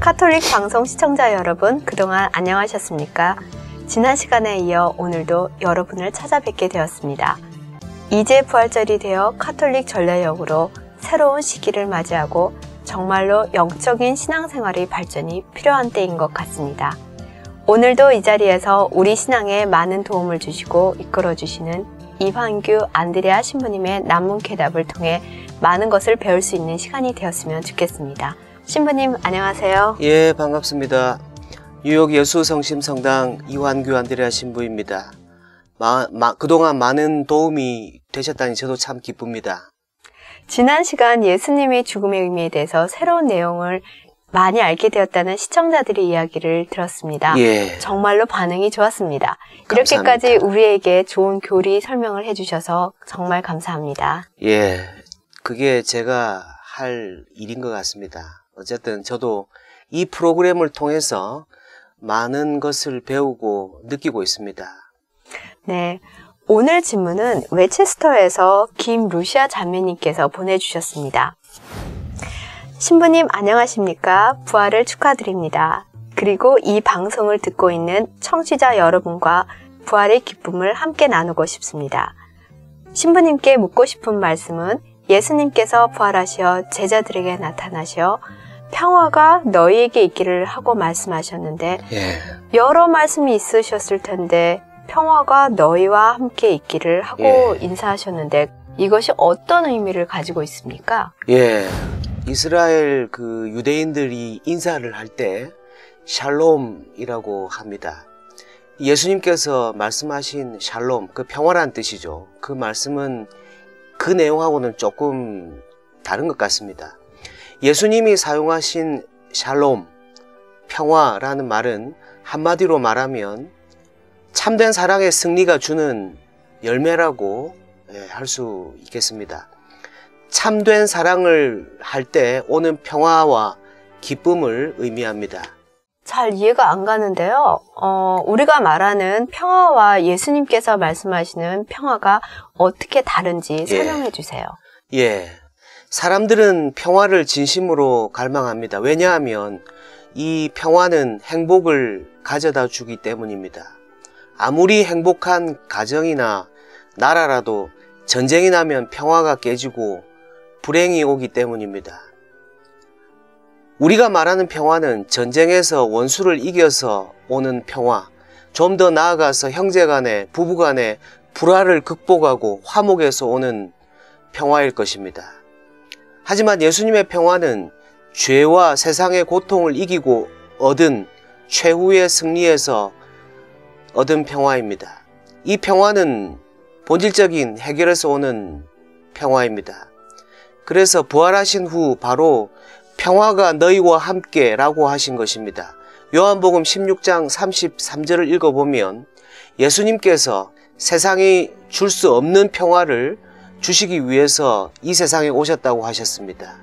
카톨릭 방송 시청자 여러분, 그동안 안녕하셨습니까? 지난 시간에 이어 오늘도 여러분을 찾아뵙게 되었습니다. 이제 부활절이 되어 카톨릭 전례역으로 새로운 시기를 맞이하고 정말로 영적인 신앙생활의 발전이 필요한 때인 것 같습니다. 오늘도 이 자리에서 우리 신앙에 많은 도움을 주시고 이끌어주시는 이환규 안드레아 신부님의 남문쾌답을 통해 많은 것을 배울 수 있는 시간이 되었으면 좋겠습니다. 신부님 안녕하세요. 예, 반갑습니다. 뉴욕 예수성심성당 이환규 안드레아 신부입니다. 그동안 많은 도움이 되셨다니 저도 참 기쁩니다. 지난 시간 예수님의 죽음의 의미에 대해서 새로운 내용을 많이 알게 되었다는 시청자들의 이야기를 들었습니다. 예. 정말로 반응이 좋았습니다. 감사합니다. 이렇게까지 우리에게 좋은 교리 설명을 해주셔서 정말 감사합니다. 예, 그게 제가 할 일인 것 같습니다. 어쨌든 저도 이 프로그램을 통해서 많은 것을 배우고 느끼고 있습니다. 네, 오늘 질문은 웨체스터에서 김 루시아 자매님께서 보내주셨습니다. 신부님 안녕하십니까? 부활을 축하드립니다. 그리고 이 방송을 듣고 있는 청취자 여러분과 부활의 기쁨을 함께 나누고 싶습니다. 신부님께 묻고 싶은 말씀은 예수님께서 부활하시어 제자들에게 나타나시어 평화가 너희에게 있기를 하고 말씀하셨는데 예. 여러 말씀이 있으셨을 텐데 평화가 너희와 함께 있기를 하고 예. 인사하셨는데 이것이 어떤 의미를 가지고 있습니까? 예. 이스라엘 그 유대인들이 인사를 할 때 샬롬이라고 합니다. 예수님께서 말씀하신 샬롬, 그 평화란 뜻이죠. 그 말씀은 그 내용하고는 조금 다른 것 같습니다. 예수님이 사용하신 샬롬, 평화라는 말은 한마디로 말하면 참된 사랑의 승리가 주는 열매라고 할 수 있겠습니다. 참된 사랑을 할 때 오는 평화와 기쁨을 의미합니다. 잘 이해가 안 가는데요. 우리가 말하는 평화와 예수님께서 말씀하시는 평화가 어떻게 다른지 설명해 주세요. 예, 사람들은 평화를 진심으로 갈망합니다. 왜냐하면 이 평화는 행복을 가져다 주기 때문입니다. 아무리 행복한 가정이나 나라라도 전쟁이 나면 평화가 깨지고 불행이 오기 때문입니다. 우리가 말하는 평화는 전쟁에서 원수를 이겨서 오는 평화, 좀 더 나아가서 형제간에 부부간에 불화를 극복하고 화목에서 오는 평화일 것입니다. 하지만 예수님의 평화는 죄와 세상의 고통을 이기고 얻은 최후의 승리에서 얻은 평화입니다. 이 평화는 본질적인 해결에서 오는 평화입니다. 그래서 부활하신 후 바로 평화가 너희와 함께 라고 하신 것입니다. 요한복음 16장 33절을 읽어보면 예수님께서 세상이 줄 수 없는 평화를 주시기 위해서 이 세상에 오셨다고 하셨습니다.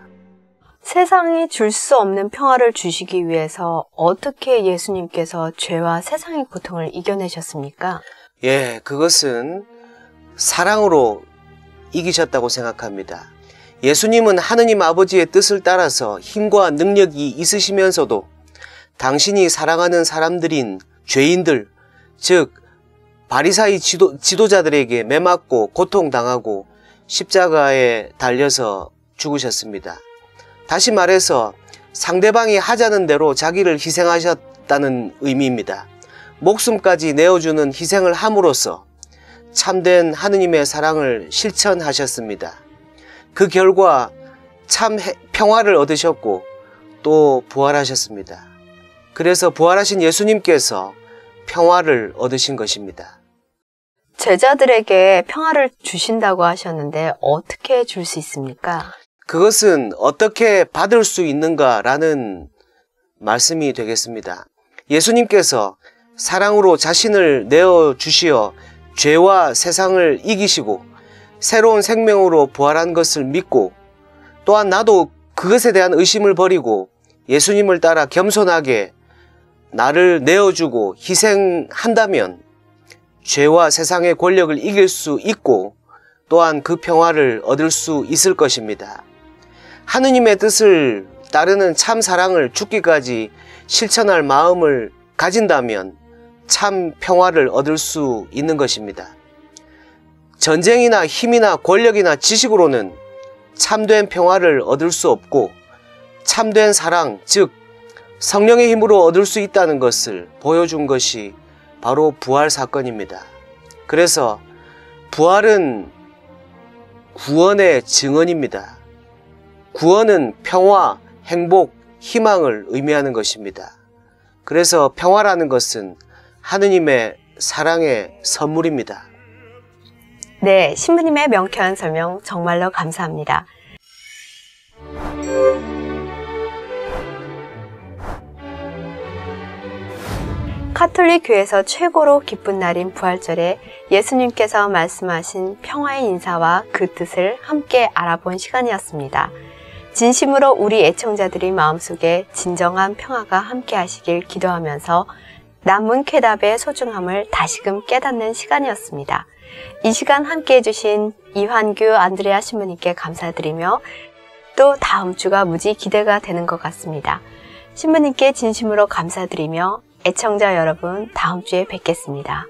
세상이 줄 수 없는 평화를 주시기 위해서 어떻게 예수님께서 죄와 세상의 고통을 이겨내셨습니까? 예, 그것은 사랑으로 이기셨다고 생각합니다. 예수님은 하느님 아버지의 뜻을 따라서 힘과 능력이 있으시면서도 당신이 사랑하는 사람들인 죄인들, 즉 바리사이 지도자들에게 매맞고 고통당하고 십자가에 달려서 죽으셨습니다. 다시 말해서 상대방이 하자는 대로 자기를 희생하셨다는 의미입니다. 목숨까지 내어주는 희생을 함으로써 참된 하느님의 사랑을 실천하셨습니다. 그 결과 참 평화를 얻으셨고 또 부활하셨습니다. 그래서 부활하신 예수님께서 평화를 얻으신 것입니다. 제자들에게 평화를 주신다고 하셨는데 어떻게 줄 수 있습니까? 그것은 어떻게 받을 수 있는가라는 말씀이 되겠습니다. 예수님께서 사랑으로 자신을 내어주시어 죄와 세상을 이기시고 새로운 생명으로 부활한 것을 믿고 또한 나도 그것에 대한 의심을 버리고 예수님을 따라 겸손하게 나를 내어주고 희생한다면 죄와 세상의 권력을 이길 수 있고 또한 그 평화를 얻을 수 있을 것입니다. 하느님의 뜻을 따르는 참 사랑을 죽기까지 실천할 마음을 가진다면 참 평화를 얻을 수 있는 것입니다. 전쟁이나 힘이나 권력이나 지식으로는 참된 평화를 얻을 수 없고 참된 사랑, 즉 성령의 힘으로 얻을 수 있다는 것을 보여준 것이 바로 부활 사건입니다. 그래서 부활은 구원의 증언입니다. 구원은 평화, 행복, 희망을 의미하는 것입니다. 그래서 평화라는 것은 하느님의 사랑의 선물입니다. 네, 신부님의 명쾌한 설명 정말로 감사합니다. 카톨릭 교회에서 최고로 기쁜 날인 부활절에 예수님께서 말씀하신 평화의 인사와 그 뜻을 함께 알아본 시간이었습니다. 진심으로 우리 애청자들이 마음속에 진정한 평화가 함께 하시길 기도하면서 남문 쾌답의 소중함을 다시금 깨닫는 시간이었습니다. 이 시간 함께해 주신 이환규 안드레아 신부님께 감사드리며 또 다음 주가 무지 기대가 되는 것 같습니다. 신부님께 진심으로 감사드리며 애청자 여러분, 다음 주에 뵙겠습니다.